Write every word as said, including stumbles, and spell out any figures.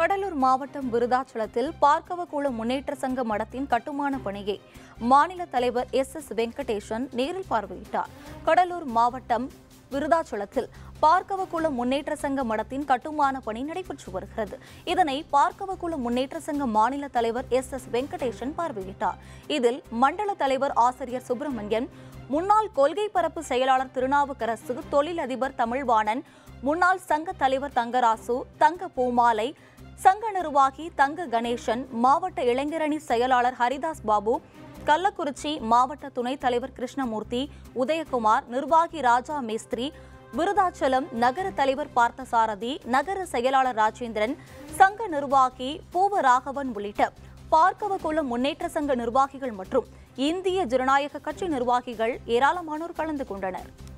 கடலூர் மாவட்டம் விருதாச்சலத்தில் பார்க்கவக்கூள முன்னேற்ற சங்க மடத்தின் கட்டுமான பணியை மாநில தலைவர் எஸ் எஸ் வெங்கடேசன் நேரில் பார்வையிட்டார். கடலூர் மாவட்டம் விருதாச்சலத்தில் பார்க்கவக்கூள முன்னேற்ற சங்க மடத்தின் கட்டுமான பணி நடைபெற்று வருகிறது. இதனை பார்க்கவக்கூள முன்னேற்ற சங்க மாநில தலைவர் எஸ் எஸ் வெங்கடேசன் பார்வையிட்டார். இதில் மண்டல தலைவர் ஆசிரியர் சுப்பிரமணியன், முன்னாள் கொள்கை பரப்பு செயலாளர் திருநாவுக்கரசு, தொழிலதிபர் தமிழ்வாணன், முன்னாள் சங்க தலைவர் தங்கராசு, தங்க பூமாலை, சங்க நிர்வாகி தங்க கணேசன், மாவட்ட இளைஞரணி செயலாளர் ஹரிதாஸ் பாபு, கள்ளக்குறிச்சி மாவட்ட துணைத் தலைவர் கிருஷ்ணமூர்த்தி, உதயகுமார், நிர்வாகி ராஜா மேஸ்திரி, விருதாச்சலம் நகர தலைவர் பார்த்தசாரதி, நகர செயலாளர் ராஜேந்திரன், சங்க நிர்வாகி பூவராகவன் உள்ளிட்ட பார்க்கவக்கூள முன்னேற்ற சங்க நிர்வாகிகள் மற்றும் இந்திய ஜனநாயக கட்சி நிர்வாகிகள் ஏராளமானோர் கலந்து கொண்டனர்.